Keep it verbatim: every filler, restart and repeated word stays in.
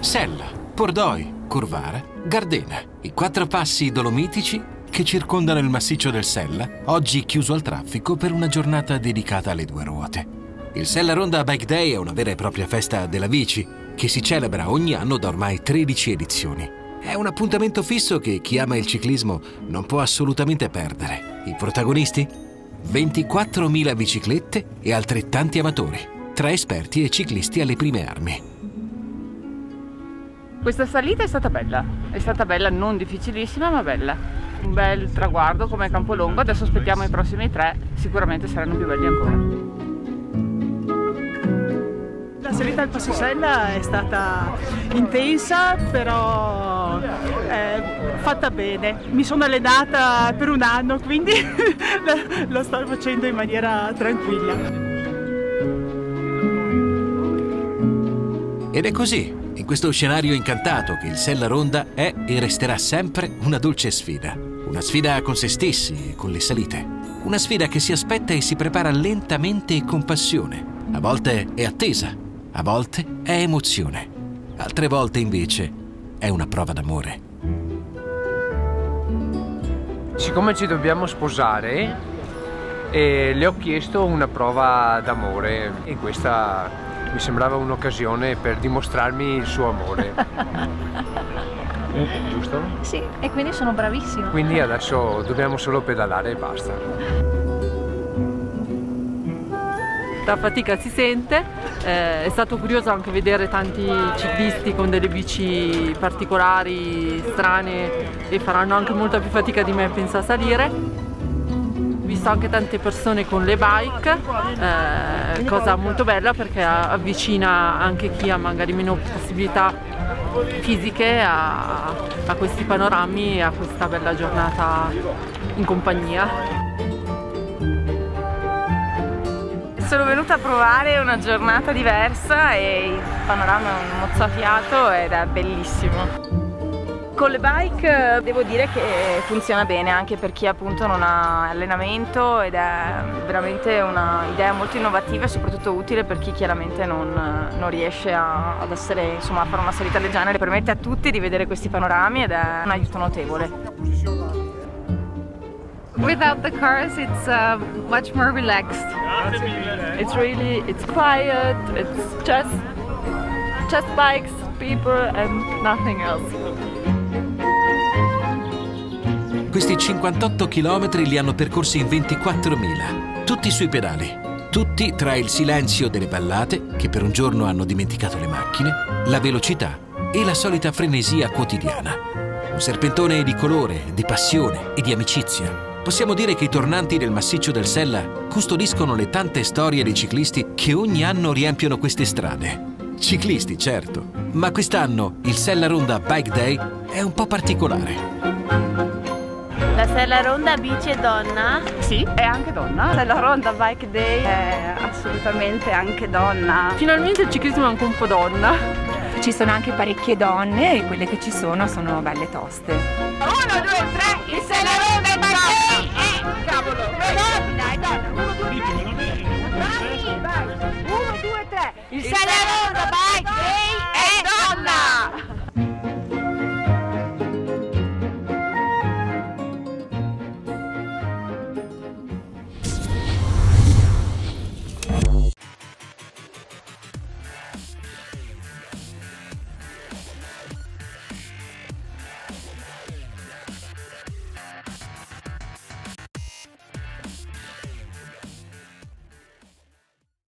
Sella, Pordoi, Curvara, Gardena, i quattro passi dolomitici che circondano il massiccio del Sella, oggi chiuso al traffico per una giornata dedicata alle due ruote. Il Sellaronda Bike Day è una vera e propria festa della bici che si celebra ogni anno da ormai tredici edizioni. È un appuntamento fisso che chi ama il ciclismo non può assolutamente perdere. I protagonisti? ventiquattromila biciclette e altrettanti amatori, tra esperti e ciclisti alle prime armi. Questa salita è stata bella, è stata bella, non difficilissima ma bella. Un bel traguardo come Campolongo, adesso aspettiamo i prossimi tre, sicuramente saranno più belli ancora. La salita al Passo Sella è stata intensa, però è fatta bene. Mi sono allenata per un anno, quindi lo sto facendo in maniera tranquilla. Ed è così, in questo scenario incantato, che il Sellaronda è e resterà sempre una dolce sfida. Una sfida con se stessi e con le salite. Una sfida che si aspetta e si prepara lentamente e con passione. A volte è attesa. A volte è emozione, altre volte invece è una prova d'amore. Siccome ci dobbiamo sposare, eh, le ho chiesto una prova d'amore e questa mi sembrava un'occasione per dimostrarmi il suo amore. Giusto? Sì, e quindi sono bravissima. Quindi adesso dobbiamo solo pedalare e basta. La fatica si sente, eh, è stato curioso anche vedere tanti ciclisti con delle bici particolari, strane, e faranno anche molta più fatica di me, penso, a salire. Ho visto anche tante persone con le bike, eh, cosa molto bella perché avvicina anche chi ha magari meno possibilità fisiche a, a questi panorami e a questa bella giornata in compagnia. Sono venuta a provare una giornata diversa e il panorama è un mozzafiato ed è bellissimo. Con le bike devo dire che funziona bene anche per chi appunto non ha allenamento ed è veramente un'idea molto innovativa e soprattutto utile per chi chiaramente non, non riesce a, ad essere, insomma, a fare una salita del genere. Permette a tutti di vedere questi panorami ed è un aiuto notevole. Without the cars, it's uh, much more relaxed. It's really, it's quiet, it's just, just bikes, people and nothing else. Questi cinquantotto chilometri li hanno percorsi in ventiquattromila, tutti sui pedali, tutti tra il silenzio delle ballate, che per un giorno hanno dimenticato le macchine, la velocità e la solita frenesia quotidiana. Un serpentone di colore, di passione e di amicizia. Possiamo dire che i tornanti del massiccio del Sella custodiscono le tante storie dei ciclisti che ogni anno riempiono queste strade. Ciclisti, certo, ma quest'anno il Sellaronda Bike Day è un po' particolare. La Sellaronda bici è donna? Sì, è anche donna. La Sellaronda Bike Day è assolutamente anche donna. Finalmente il ciclismo è anche un po' donna. Ci sono anche parecchie donne e quelle che ci sono sono belle toste. uno, due, tre, il Sellaronda! Il Sellaronda!